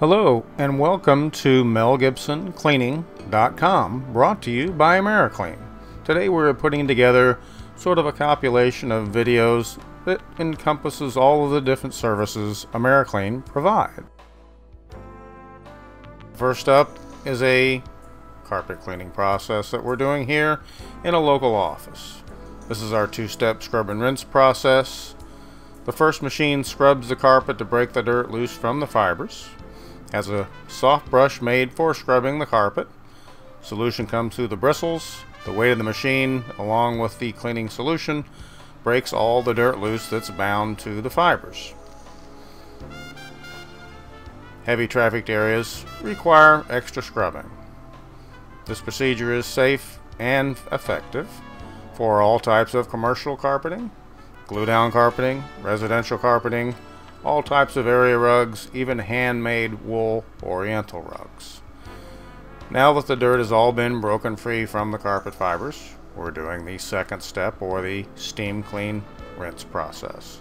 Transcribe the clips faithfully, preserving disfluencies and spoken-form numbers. Hello and welcome to Mel Gibson Cleaning dot com, brought to you by AmeriClean. Today we're putting together sort of a compilation of videos that encompasses all of the different services AmeriClean provides. First up is a carpet cleaning process that we're doing here in a local office. This is our two-step scrub and rinse process. The first machine scrubs the carpet to break the dirt loose from the fibers. Has a soft brush made for scrubbing the carpet. Solution comes through the bristles. The weight of the machine, along with the cleaning solution, breaks all the dirt loose that's bound to the fibers. Heavy trafficked areas require extra scrubbing. This procedure is safe and effective for all types of commercial carpeting, glue-down carpeting, residential carpeting, all types of area rugs, even handmade wool oriental rugs. Now that the dirt has all been broken free from the carpet fibers, we're doing the second step, or the steam clean rinse process.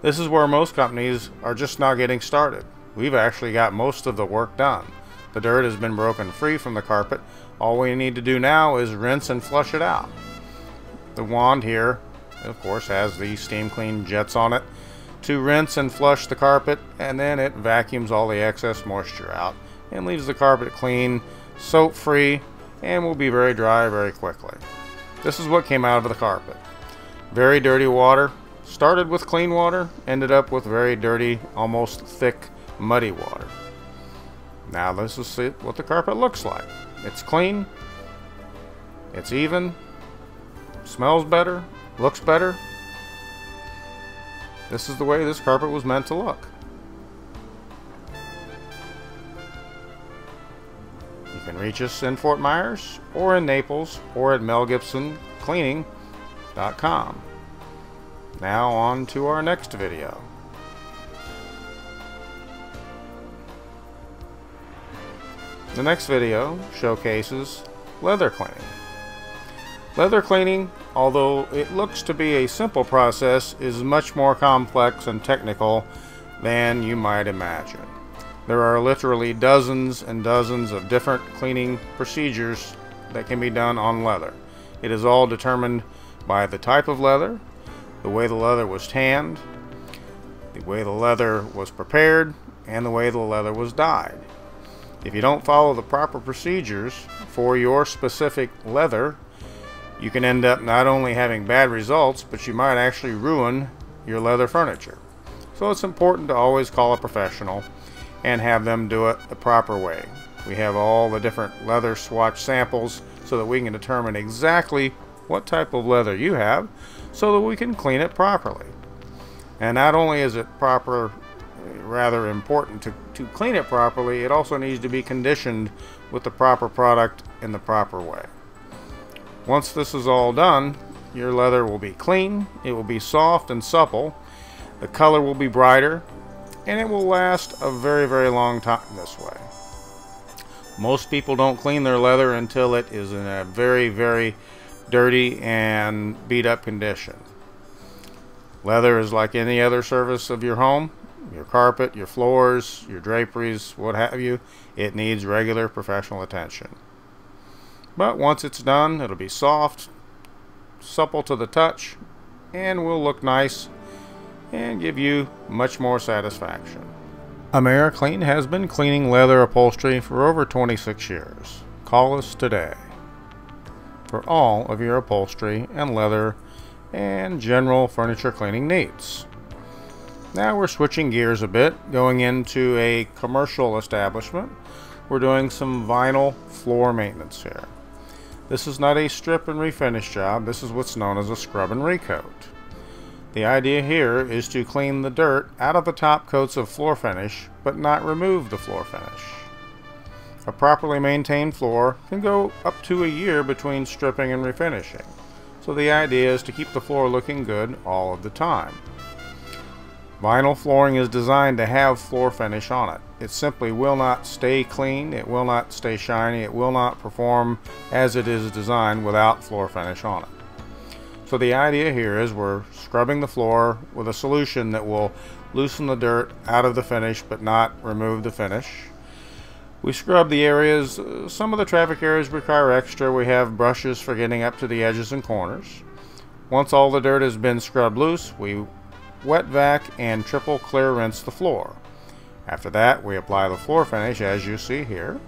This is where most companies are just now getting started. We've actually got most of the work done. The dirt has been broken free from the carpet. All we need to do now is rinse and flush it out. The wand here, of course, has the steam clean jets on it to rinse and flush the carpet, and then it vacuums all the excess moisture out and leaves the carpet clean, soap free, and will be very dry very quickly. This is what came out of the carpet. Very dirty water. Started with clean water, ended up with very dirty, almost thick, muddy water. Now this is what the carpet looks like. It's clean, it's even, smells better, looks better. This is the way this carpet was meant to look. You can reach us in Fort Myers or in Naples or at Mel Gibson Cleaning dot com. Now on to our next video. The next video showcases leather cleaning. Leather cleaning, although it looks to be a simple process, is much more complex and technical than you might imagine. There are literally dozens and dozens of different cleaning procedures that can be done on leather. It is all determined by the type of leather, the way the leather was tanned, the way the leather was prepared, and the way the leather was dyed. If you don't follow the proper procedures for your specific leather, you can end up not only having bad results, but you might actually ruin your leather furniture. So it's important to always call a professional and have them do it the proper way. We have all the different leather swatch samples so that we can determine exactly what type of leather you have so that we can clean it properly. And not only is it proper, rather important to, to clean it properly, it also needs to be conditioned with the proper product in the proper way. Once this is all done, your leather will be clean, it will be soft and supple, the color will be brighter, and it will last a very, very long time this way. Most people don't clean their leather until it is in a very, very dirty and beat up condition. Leather is like any other surface of your home, your carpet, your floors, your draperies, what have you. It needs regular professional attention. But once it's done, it'll be soft, supple to the touch, and will look nice and give you much more satisfaction. AmeriClean has been cleaning leather upholstery for over twenty-six years. Call us today for all of your upholstery and leather and general furniture cleaning needs. Now we're switching gears a bit, going into a commercial establishment. We're doing some vinyl floor maintenance here. This is not a strip and refinish job. This is what's known as a scrub and recoat. The idea here is to clean the dirt out of the top coats of floor finish, but not remove the floor finish. A properly maintained floor can go up to a year between stripping and refinishing. So the idea is to keep the floor looking good all of the time. Vinyl flooring is designed to have floor finish on it. It simply will not stay clean, it will not stay shiny, it will not perform as it is designed without floor finish on it. So the idea here is we're scrubbing the floor with a solution that will loosen the dirt out of the finish but not remove the finish. We scrub the areas. Some of the traffic areas require extra. We have brushes for getting up to the edges and corners. Once all the dirt has been scrubbed loose, we wet vac and triple clear rinse the floor. After that, we apply the floor finish as you see here.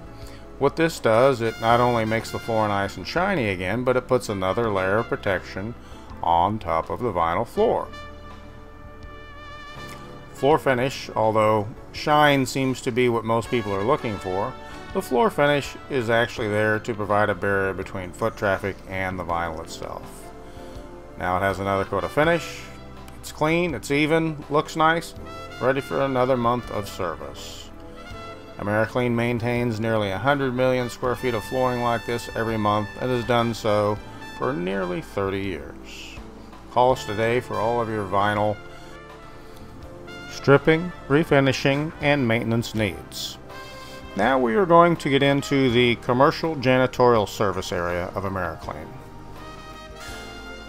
What this does, it not only makes the floor nice and shiny again, but it puts another layer of protection on top of the vinyl floor. Floor finish, although shine seems to be what most people are looking for, the floor finish is actually there to provide a barrier between foot traffic and the vinyl itself. Now it has another coat of finish. It's clean, it's even, looks nice, ready for another month of service. AmeriClean maintains nearly one hundred million square feet of flooring like this every month and has done so for nearly thirty years. Call us today for all of your vinyl stripping, refinishing, and maintenance needs. Now we are going to get into the commercial janitorial service area of AmeriClean.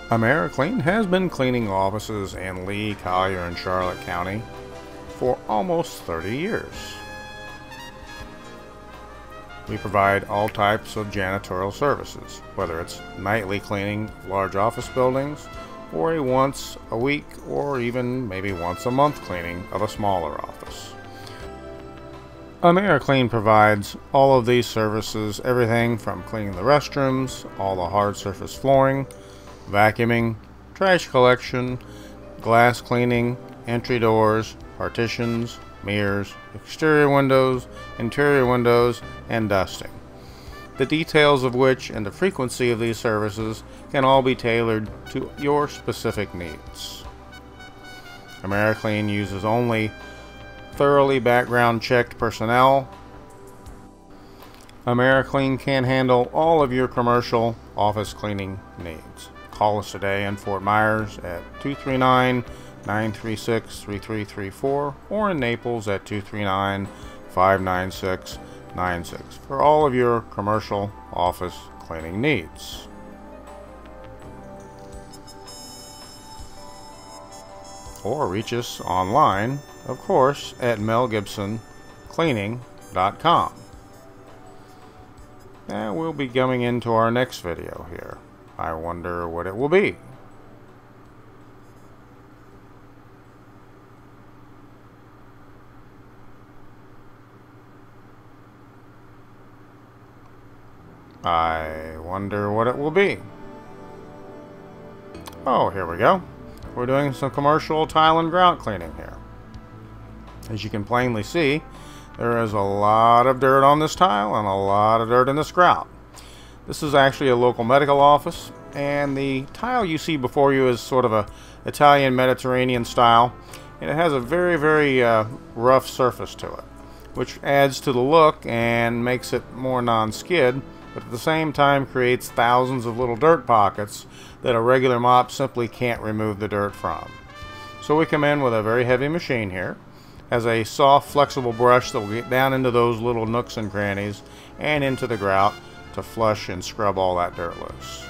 AmeriClean has been cleaning offices in Lee, Collier, and Charlotte County for almost thirty years. We provide all types of janitorial services, whether it's nightly cleaning of large office buildings, or a once a week, or even maybe once a month cleaning of a smaller office. AmeriClean provides all of these services, everything from cleaning the restrooms, all the hard surface flooring, vacuuming, trash collection, glass cleaning, entry doors, partitions, mirrors, exterior windows, interior windows, and dusting. The details of which and the frequency of these services can all be tailored to your specific needs. AmeriClean uses only thoroughly background checked personnel. AmeriClean can handle all of your commercial office cleaning needs. Call us today in Fort Myers at two three nine, nine three six, three three three four or in Naples at two three nine, five nine six, nine six for all of your commercial office cleaning needs. Or reach us online, of course, at Mel Gibson Cleaning dot com. And we'll be coming into our next video here. I wonder what it will be. I wonder what it will be. Oh, here we go. We're doing some commercial tile and grout cleaning here. As you can plainly see, there is a lot of dirt on this tile and a lot of dirt in this grout. This is actually a local medical office, and the tile you see before you is sort of a Italian Mediterranean style, and it has a very, very uh, rough surface to it, which adds to the look and makes it more non-skid, but at the same time creates thousands of little dirt pockets that a regular mop simply can't remove the dirt from. So we come in with a very heavy machine here, has a soft flexible brush that will get down into those little nooks and crannies and into the grout to flush and scrub all that dirt loose.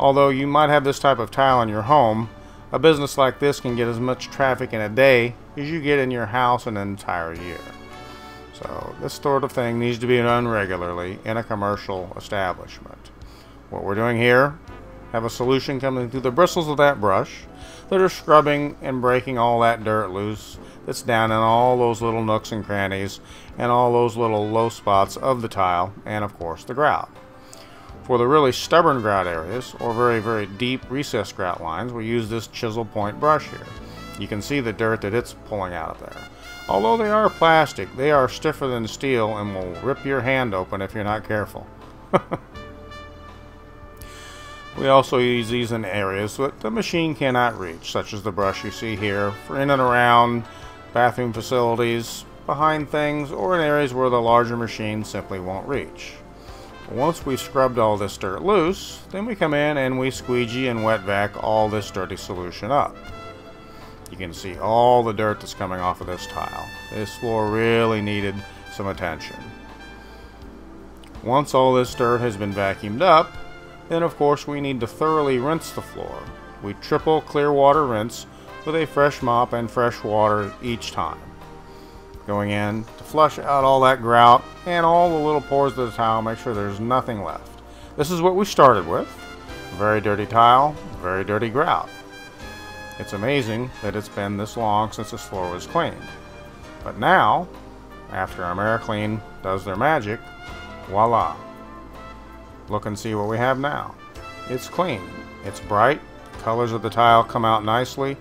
Although you might have this type of tile in your home, a business like this can get as much traffic in a day as you get in your house in an entire year. So this sort of thing needs to be done regularly in a commercial establishment. What we're doing here, have a solution coming through the bristles of that brush that are scrubbing and breaking all that dirt loose that's down in all those little nooks and crannies and all those little low spots of the tile and of course the grout. For the really stubborn grout areas or very very deep recessed grout lines, we use this chisel point brush here. You can see the dirt that it's pulling out of there. Although they are plastic, they are stiffer than steel and will rip your hand open if you're not careful. We also use these in areas that the machine cannot reach, such as the brush you see here, for in and around bathroom facilities, behind things, or in areas where the larger machine simply won't reach. Once we've scrubbed all this dirt loose, then we come in and we squeegee and wet vac all this dirty solution up. You can see all the dirt that's coming off of this tile. This floor really needed some attention. Once all this dirt has been vacuumed up, then of course we need to thoroughly rinse the floor. We triple clear water rinse with a fresh mop and fresh water each time. going in to flush out all that grout and all the little pores of the tile, make sure there's nothing left. This is what we started with. Very dirty tile, very dirty grout. It's amazing that it's been this long since this floor was cleaned. But now, after AmeriClean does their magic, voila. Look and see what we have now. It's clean, it's bright, the colors of the tile come out nicely,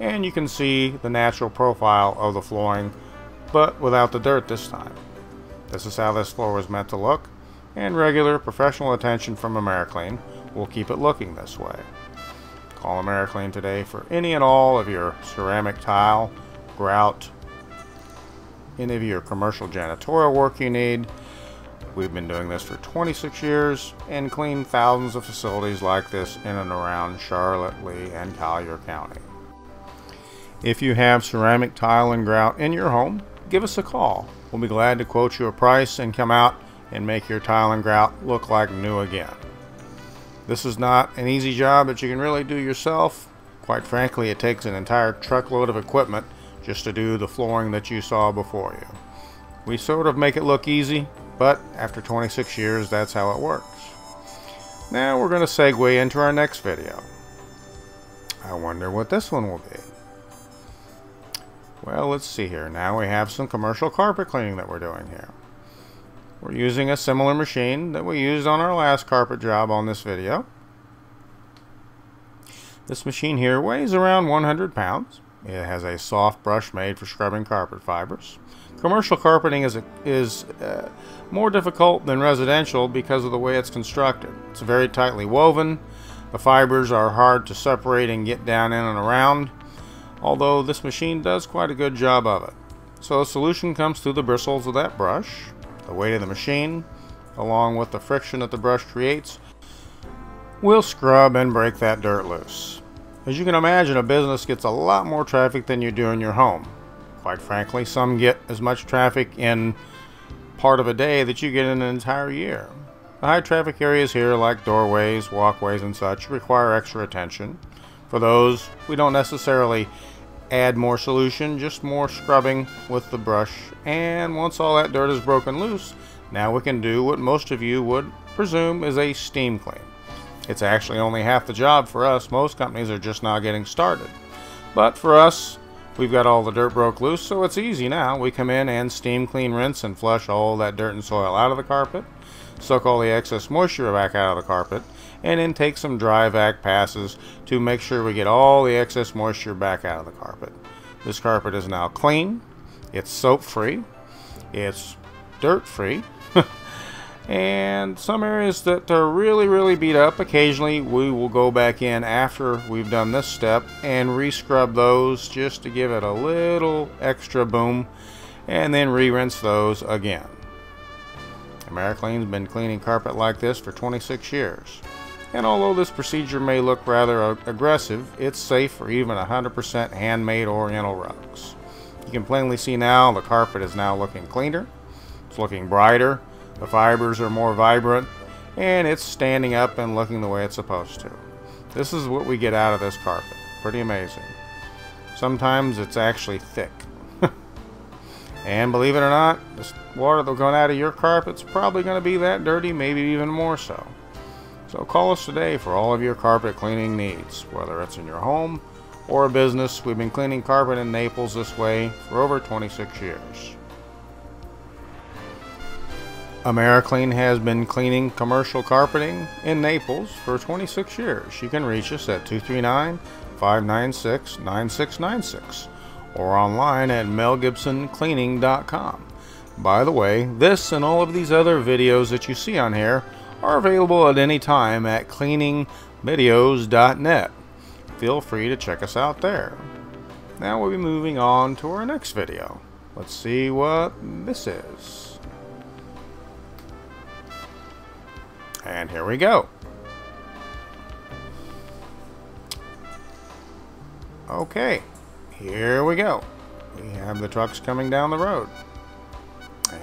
and you can see the natural profile of the flooring, but without the dirt this time. This is how this floor was meant to look, and regular professional attention from AmeriClean will keep it looking this way. Call AmeriClean today for any and all of your ceramic tile, grout, any of your commercial janitorial work you need. We've been doing this for twenty-six years and cleaned thousands of facilities like this in and around Charlotte, Lee, and Collier County. If you have ceramic tile and grout in your home, give us a call. We'll be glad to quote you a price and come out and make your tile and grout look like new again. This is not an easy job that you can really do yourself. Quite frankly, it takes an entire truckload of equipment just to do the flooring that you saw before you. We sort of make it look easy, but after twenty-six years, that's how it works. Now we're going to segue into our next video. I wonder what this one will be. Well, let's see here. Now we have some commercial carpet cleaning that we're doing here. We're using a similar machine that we used on our last carpet job on this video. This machine here weighs around one hundred pounds. It has a soft brush made for scrubbing carpet fibers. Commercial carpeting is, a, is uh, more difficult than residential because of the way it's constructed. It's very tightly woven. The fibers are hard to separate and get down in and around, although this machine does quite a good job of it. So the solution comes through the bristles of that brush, the weight of the machine, along with the friction that the brush creates, will scrub and break that dirt loose. As you can imagine, a business gets a lot more traffic than you do in your home. Quite frankly, some get as much traffic in part of a day that you get in an entire year. The high traffic areas here, like doorways, walkways, and such, require extra attention. For those, we don't necessarily add more solution, just more scrubbing with the brush. And once all that dirt is broken loose, now we can do what most of you would presume is a steam clean. It's actually only half the job for us. Most companies are just now getting started. But for us, we've got all the dirt broke loose, so it's easy now. We come in and steam clean, rinse, and flush all that dirt and soil out of the carpet, suck all the excess moisture back out of the carpet, and then take some dry vac passes to make sure we get all the excess moisture back out of the carpet. This carpet is now clean, it's soap free, it's dirt free, and some areas that are really, really beat up, occasionally we will go back in after we've done this step and re-scrub those just to give it a little extra boom, and then re-rinse those again. AmeriClean's been cleaning carpet like this for twenty-six years. And although this procedure may look rather aggressive, it's safe for even one hundred percent handmade oriental rugs. You can plainly see now the carpet is now looking cleaner, it's looking brighter, the fibers are more vibrant, and it's standing up and looking the way it's supposed to. This is what we get out of this carpet. Pretty amazing. Sometimes it's actually thick. And believe it or not, this water that's going out of your carpet's probably going to be that dirty, maybe even more so. So call us today for all of your carpet cleaning needs, whether it's in your home or a business. We've been cleaning carpet in Naples this way for over twenty-six years. AmeriClean has been cleaning commercial carpeting in Naples for twenty-six years. You can reach us at two three nine, five nine six, nine six nine six. Or online at Mel Gibson Cleaning dot com. By the way, this and all of these other videos that you see on here are available at any time at cleaning videos dot net. Feel free to check us out there. Now we'll be moving on to our next video. Let's see what this is. And here we go. Okay. Here we go. We have the trucks coming down the road.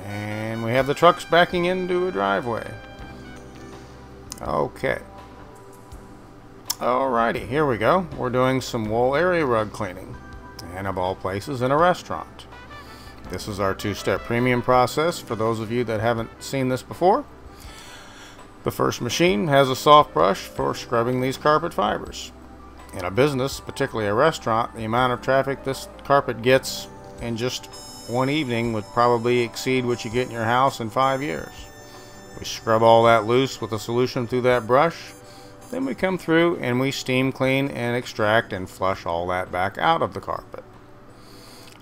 And we have the trucks backing into a driveway. Okay. Alrighty, here we go. We're doing some wool area rug cleaning. And of all places, in a restaurant. This is our two-step premium process for those of you that haven't seen this before. The first machine has a soft brush for scrubbing these carpet fibers. In a business, particularly a restaurant, the amount of traffic this carpet gets in just one evening would probably exceed what you get in your house in five years. We scrub all that loose with a solution through that brush. Then we come through and we steam clean and extract and flush all that back out of the carpet.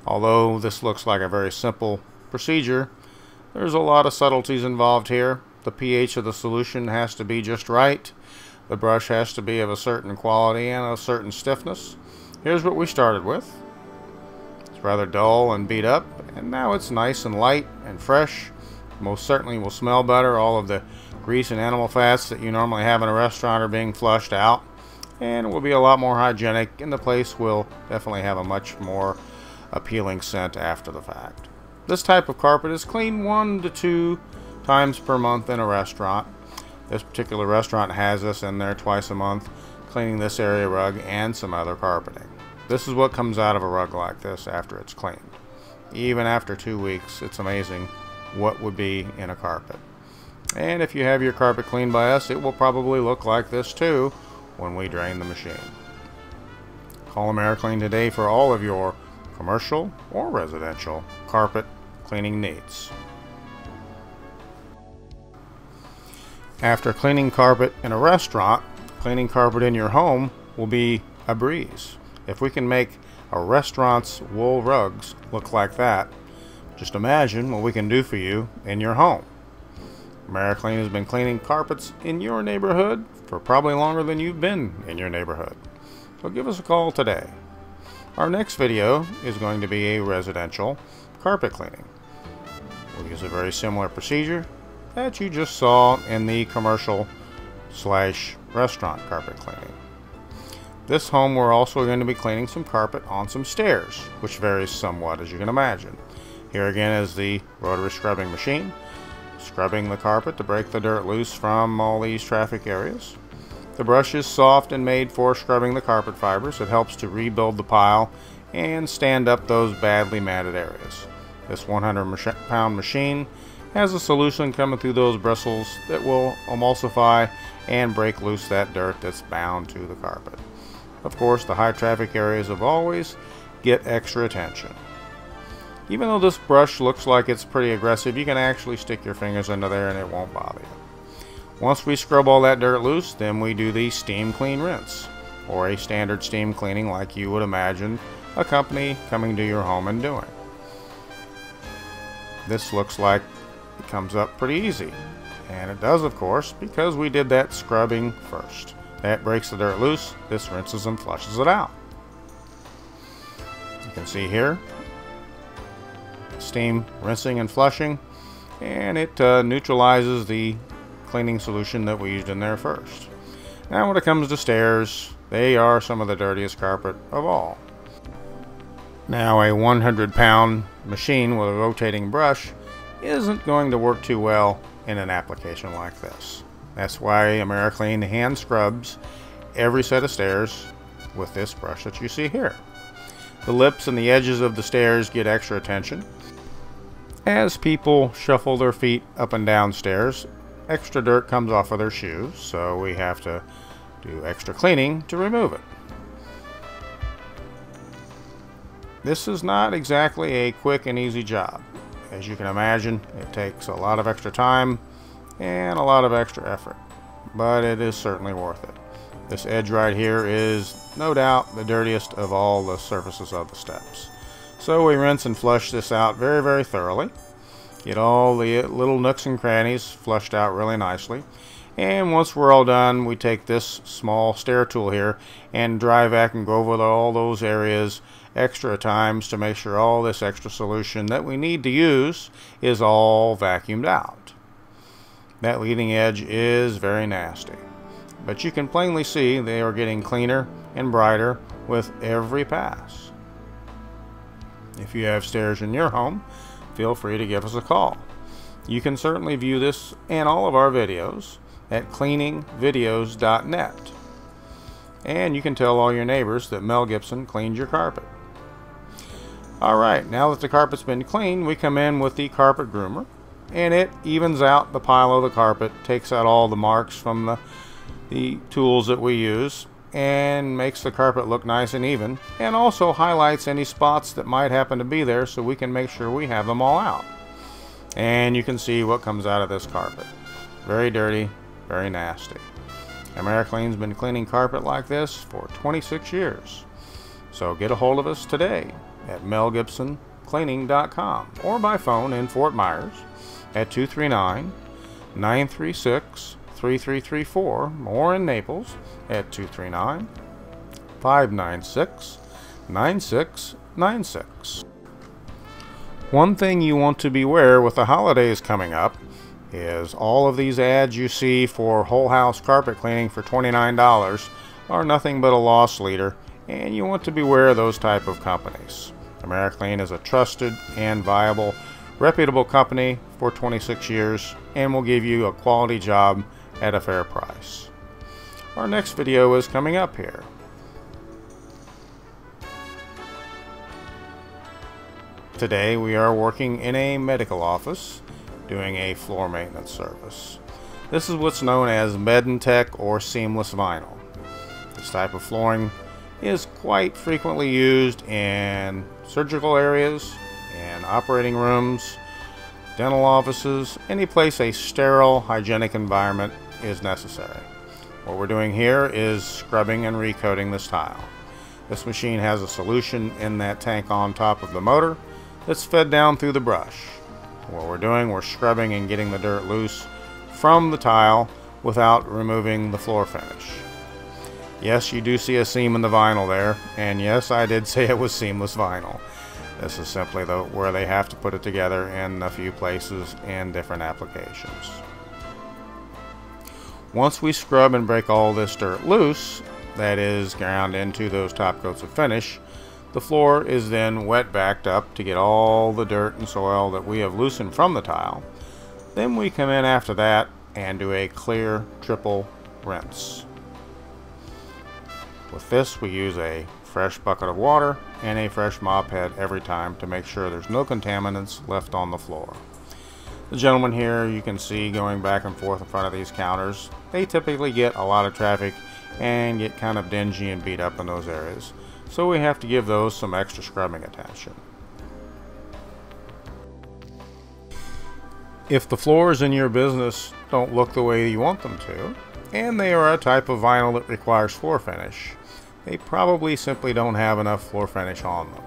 Although this looks like a very simple procedure, there's a lot of subtleties involved here. The pH of the solution has to be just right. The brush has to be of a certain quality and a certain stiffness. Here's what we started with. It's rather dull and beat up, and now it's nice and light and fresh. Most certainly will smell better. All of the grease and animal fats that you normally have in a restaurant are being flushed out, and it will be a lot more hygienic, and the place will definitely have a much more appealing scent after the fact. This type of carpet is cleaned one to two times per month in a restaurant. This particular restaurant has us in there twice a month cleaning this area rug and some other carpeting. This is what comes out of a rug like this after it's cleaned. Even after two weeks, it's amazing what would be in a carpet. And if you have your carpet cleaned by us, it will probably look like this too when we drain the machine. Call AmeriClean today for all of your commercial or residential carpet cleaning needs. After cleaning carpet in a restaurant, cleaning carpet in your home will be a breeze. If we can make a restaurant's wool rugs look like that, just imagine what we can do for you in your home. AmeriClean has been cleaning carpets in your neighborhood for probably longer than you've been in your neighborhood. So give us a call today. Our next video is going to be a residential carpet cleaning. We'll use a very similar procedure that you just saw in the commercial slash restaurant carpet cleaning. This home, we're also going to be cleaning some carpet on some stairs, which varies somewhat, as you can imagine. Here again is the rotary scrubbing machine, scrubbing the carpet to break the dirt loose from all these traffic areas. The brush is soft and made for scrubbing the carpet fibers. It helps to rebuild the pile and stand up those badly matted areas. This one hundred pound machine has a solution coming through those bristles that will emulsify and break loose that dirt that's bound to the carpet. Of course, the high traffic areas of always get extra attention. Even though this brush looks like it's pretty aggressive, you can actually stick your fingers into there and it won't bother you. Once we scrub all that dirt loose, then we do the steam clean rinse, or a standard steam cleaning like you would imagine a company coming to your home and doing. This looks like it comes up pretty easy, and it does, of course, because we did that scrubbing first. That breaks the dirt loose, this rinses and flushes it out. You can see here, steam rinsing and flushing, and it uh, neutralizes the cleaning solution that we used in there first. Now when it comes to stairs, they are some of the dirtiest carpet of all. Now a one hundred pound machine with a rotating brush isn't going to work too well in an application like this. That's why AmeriClean hand scrubs every set of stairs with this brush that you see here. The lips and the edges of the stairs get extra attention. As people shuffle their feet up and down stairs, extra dirt comes off of their shoes, so we have to do extra cleaning to remove it. This is not exactly a quick and easy job. As you can imagine, it takes a lot of extra time and a lot of extra effort, but it is certainly worth it. This edge right here is no doubt the dirtiest of all the surfaces of the steps. So we rinse and flush this out very, very thoroughly. Get all the little nooks and crannies flushed out really nicely. And once we're all done, we take this small stair tool here and dry vac and go over all those areas extra times to make sure all this extra solution that we need to use is all vacuumed out. That leading edge is very nasty. But you can plainly see they are getting cleaner and brighter with every pass. If you have stairs in your home, feel free to give us a call. You can certainly view this and all of our videos at cleaning videos dot net. And you can tell all your neighbors that Mel Gibson cleaned your carpet. Alright, now that the carpet's been cleaned, we come in with the carpet groomer, and it evens out the pile of the carpet, takes out all the marks from the, the tools that we use, and makes the carpet look nice and even, and also highlights any spots that might happen to be there so we can make sure we have them all out. And you can see what comes out of this carpet. Very dirty, very nasty. AmeriClean's been cleaning carpet like this for twenty-six years. So get a hold of us today at Mel Gibson Cleaning dot com or by phone in Fort Myers at two three nine, nine three six, three three three four or in Naples at two three nine, five nine six, nine six nine six. One thing you want to beware with the holidays coming up is all of these ads you see for whole house carpet cleaning for twenty-nine dollars are nothing but a loss leader, and you want to beware of those type of companies. AmeriClean is a trusted and viable, reputable company for twenty-six years and will give you a quality job at a fair price. Our next video is coming up here. Today we are working in a medical office doing a floor maintenance service. This is what's known as Medintec or seamless vinyl. This type of flooring is quite frequently used in surgical areas, in operating rooms, dental offices, any place a sterile, hygienic environment is necessary. What we're doing here is scrubbing and recoating this tile. This machine has a solution in that tank on top of the motor that's fed down through the brush. What we're doing, we're scrubbing and getting the dirt loose from the tile without removing the floor finish. Yes, you do see a seam in the vinyl there, and yes, I did say it was seamless vinyl. This is simply the, where they have to put it together in a few places in different applications. Once we scrub and break all this dirt loose, that is ground into those top coats of finish, the floor is then wet backed up to get all the dirt and soil that we have loosened from the tile. Then we come in after that and do a clear triple rinse. With this, we use a fresh bucket of water and a fresh mop head every time to make sure there's no contaminants left on the floor. The gentleman here, you can see going back and forth in front of these counters. They typically get a lot of traffic and get kind of dingy and beat up in those areas. So we have to give those some extra scrubbing attention. If the floors in your business don't look the way you want them to, and they are a type of vinyl that requires floor finish, they probably simply don't have enough floor finish on them.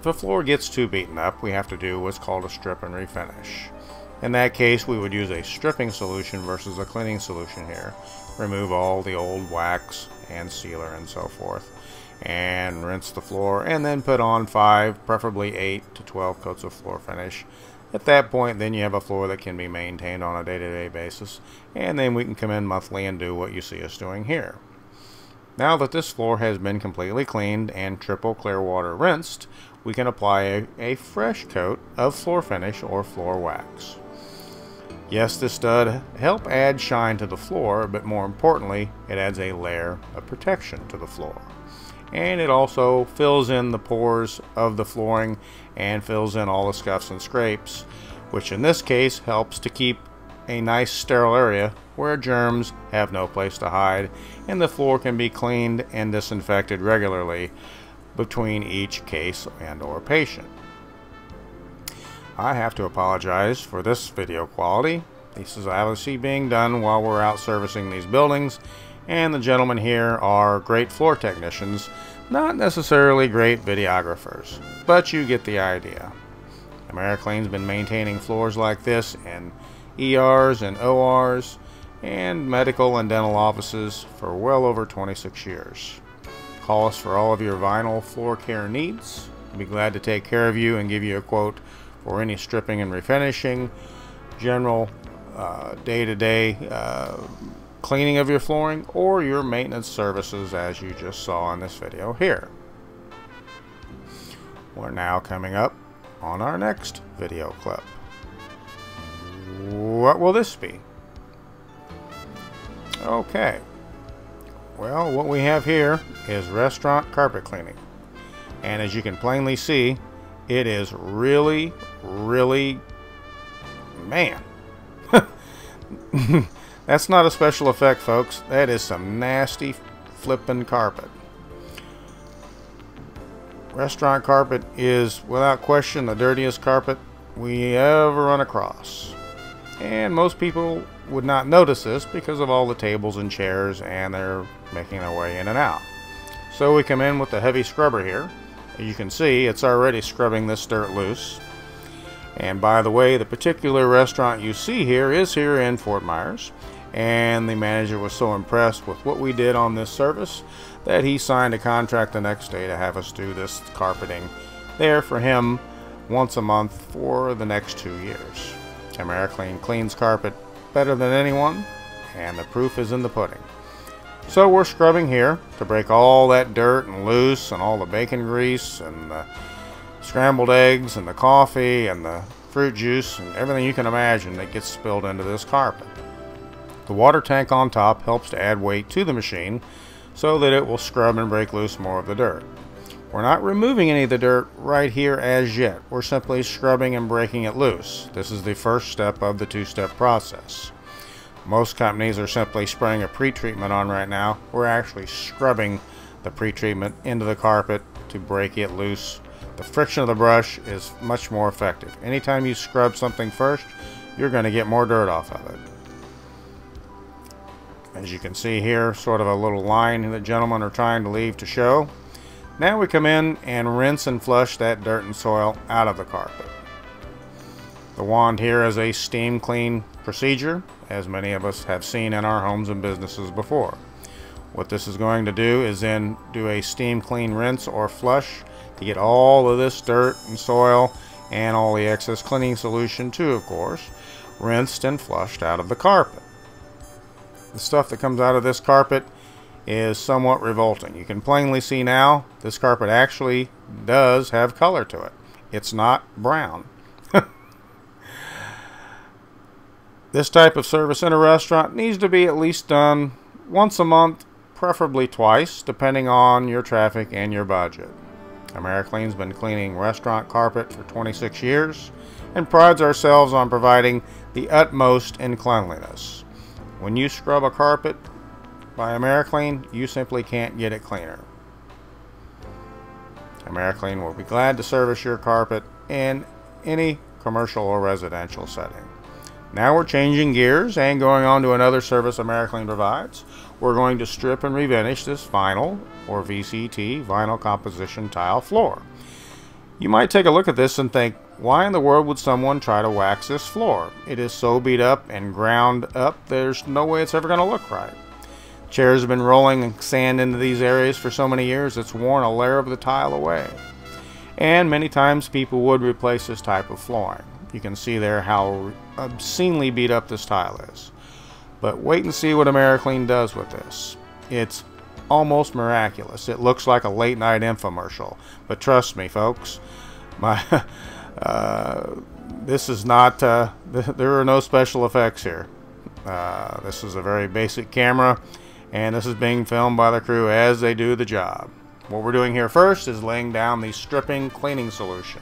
If a floor gets too beaten up, we have to do what's called a strip and refinish. In that case, we would use a stripping solution versus a cleaning solution here. Remove all the old wax and sealer and so forth, and rinse the floor, and then put on five, preferably eight to twelve coats of floor finish. At that point, then you have a floor that can be maintained on a day-to-day basis, and then we can come in monthly and do what you see us doing here. Now that this floor has been completely cleaned and triple clear water rinsed, we can apply a, a fresh coat of floor finish or floor wax. Yes, this does help add shine to the floor, but more importantly, it adds a layer of protection to the floor. And it also fills in the pores of the flooring and fills in all the scuffs and scrapes, which in this case helps to keep a nice sterile area where germs have no place to hide, and the floor can be cleaned and disinfected regularly between each case and or patient. I have to apologize for this video quality. This is obviously being done while we're out servicing these buildings, and the gentlemen here are great floor technicians, not necessarily great videographers, but you get the idea. AmeriClean's been maintaining floors like this in E Rs and O Rs and medical and dental offices for well over twenty-six years. Call us for all of your vinyl floor care needs. We'll be glad to take care of you and give you a quote for any stripping and refinishing, general uh, day-to-day uh, cleaning of your flooring, or your maintenance services as you just saw in this video here. We're now coming up on our next video clip. What will this be? Okay, well, what we have here is restaurant carpet cleaning, and as you can plainly see, It is really, really, man. That's not a special effect, folks. That is some nasty flipping carpet. Restaurant carpet is, without question, the dirtiest carpet we ever run across. And most people would not notice this because of all the tables and chairs, and they're making their way in and out. So we come in with the heavy scrubber here. As you can see, it's already scrubbing this dirt loose. And by the way, the particular restaurant you see here is here in Fort Myers, and the manager was so impressed with what we did on this service that he signed a contract the next day to have us do this carpeting there for him once a month for the next two years. AmeriClean cleans carpet better than anyone, and the proof is in the pudding. So we're scrubbing here to break all that dirt and loose and all the bacon grease and the scrambled eggs and the coffee and the fruit juice and everything you can imagine that gets spilled into this carpet. The water tank on top helps to add weight to the machine so that it will scrub and break loose more of the dirt. We're not removing any of the dirt right here as yet. We're simply scrubbing and breaking it loose. This is the first step of the two-step process. Most companies are simply spraying a pre-treatment on right now. We're actually scrubbing the pre-treatment into the carpet to break it loose. The friction of the brush is much more effective. Anytime you scrub something first, you're going to get more dirt off of it. As you can see here, sort of a little line that gentlemen are trying to leave to show. Now we come in and rinse and flush that dirt and soil out of the carpet. The wand here is a steam clean procedure, as many of us have seen in our homes and businesses before. What this is going to do is then do a steam clean rinse or flush to get all of this dirt and soil and all the excess cleaning solution too, of course, rinsed and flushed out of the carpet. The stuff that comes out of this carpet is somewhat revolting. You can plainly see now this carpet actually does have color to it. It's not brown. This type of service in a restaurant needs to be at least done once a month, preferably twice, depending on your traffic and your budget. AmeriClean's been cleaning restaurant carpet for twenty-six years and prides ourselves on providing the utmost in cleanliness. When you scrub a carpet by AmeriClean, you simply can't get it cleaner. AmeriClean will be glad to service your carpet in any commercial or residential setting. Now we're changing gears and going on to another service AmeriClean provides. We're going to strip and refinish this vinyl, or V C T, vinyl composition tile floor. You might take a look at this and think, why in the world would someone try to wax this floor? It is so beat up and ground up, there's no way it's ever going to look right. Chairs have been rolling sand into these areas for so many years, it's worn a layer of the tile away. And many times people would replace this type of flooring. You can see there how obscenely beat up this tile is. But wait and see what AmeriClean does with this. It's almost miraculous. It looks like a late night infomercial. But trust me, folks, my, uh, this is not, uh, th there are no special effects here. Uh, this is a very basic camera, and this is being filmed by the crew as they do the job. What we're doing here first is laying down the stripping cleaning solution.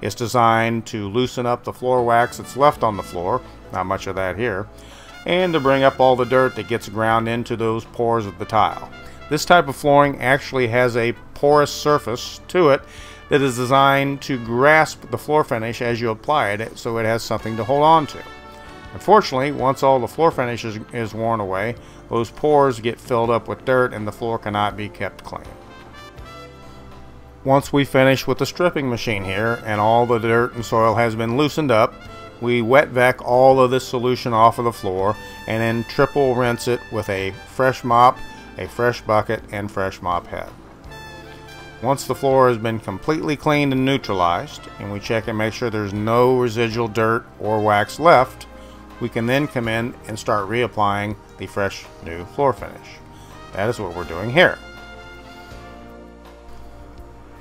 It's designed to loosen up the floor wax that's left on the floor, not much of that here, and to bring up all the dirt that gets ground into those pores of the tile. This type of flooring actually has a porous surface to it that is designed to grasp the floor finish as you apply it, so it has something to hold on to. Unfortunately, once all the floor finish is, is worn away, those pores get filled up with dirt and the floor cannot be kept clean. Once we finish with the stripping machine here and all the dirt and soil has been loosened up, we wet vac all of this solution off of the floor and then triple rinse it with a fresh mop, a fresh bucket, and fresh mop head. Once the floor has been completely cleaned and neutralized, and we check and make sure there's no residual dirt or wax left, we can then come in and start reapplying the fresh new floor finish. That is what we're doing here.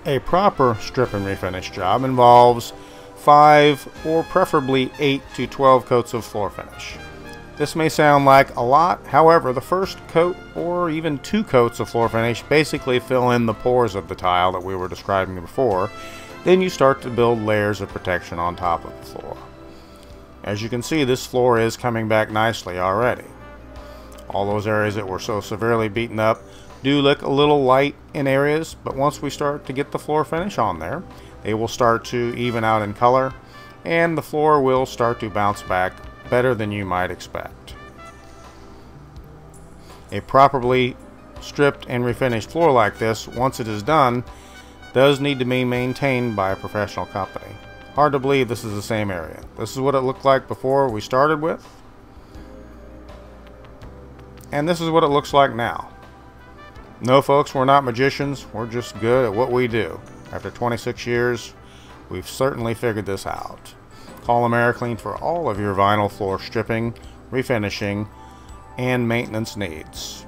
A proper strip and refinish job involves five or preferably eight to twelve coats of floor finish. This may sound like a lot, however, the first coat or even two coats of floor finish basically fill in the pores of the tile that we were describing before. Then you start to build layers of protection on top of the floor. As you can see, this floor is coming back nicely already. All those areas that were so severely beaten up do look a little light in areas, but once we start to get the floor finish on there, they will start to even out in color, and the floor will start to bounce back better than you might expect. A properly stripped and refinished floor like this, once it is done, does need to be maintained by a professional company. Hard to believe this is the same area. This is what it looked like before we started with, and this is what it looks like now. No folks, we're not magicians, we're just good at what we do. After twenty-six years, we've certainly figured this out. Call AmeriClean for all of your vinyl floor stripping, refinishing, and maintenance needs.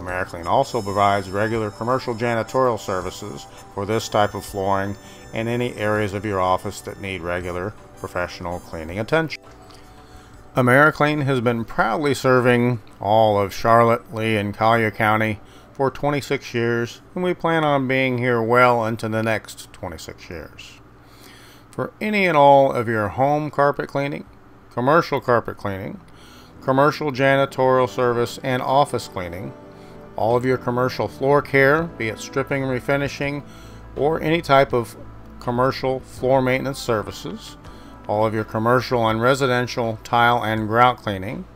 AmeriClean also provides regular commercial janitorial services for this type of flooring and any areas of your office that need regular professional cleaning attention. AmeriClean has been proudly serving all of Charlotte, Lee, and Collier County for twenty-six years, and we plan on being here well into the next twenty-six years. For any and all of your home carpet cleaning, commercial carpet cleaning, commercial janitorial service, and office cleaning, all of your commercial floor care, be it stripping, refinishing, or any type of commercial floor maintenance services, all of your commercial and residential tile and grout cleaning,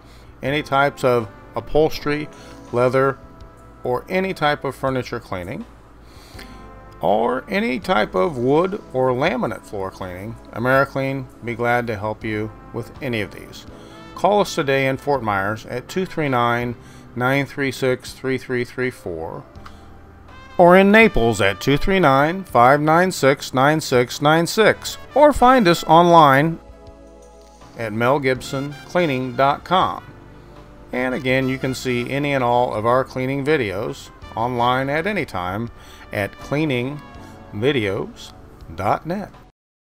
any types of upholstery, leather, or any type of furniture cleaning, or any type of wood or laminate floor cleaning, AmeriClean will be glad to help you with any of these. Call us today in Fort Myers at two three nine, nine three six, three three three four or in Naples at two three nine, five nine six, nine six nine six, or find us online at Mel Gibson Cleaning dot com. And again, you can see any and all of our cleaning videos online at any time at cleaning videos dot net.